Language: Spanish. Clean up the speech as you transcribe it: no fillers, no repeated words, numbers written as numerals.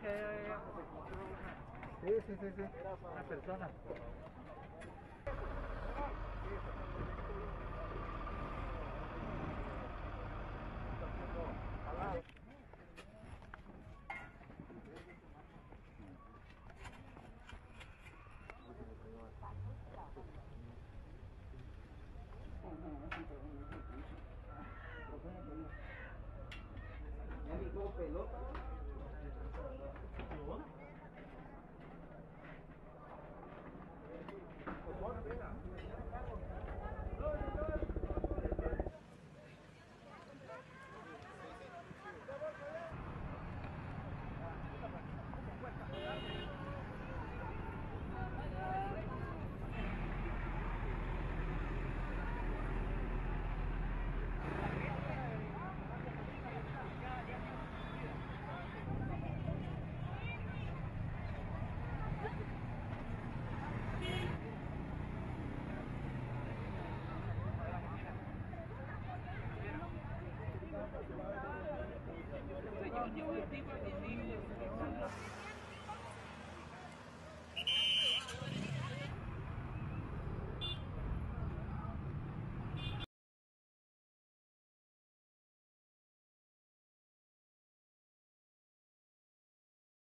ves que hay sí. Una persona. Pelota.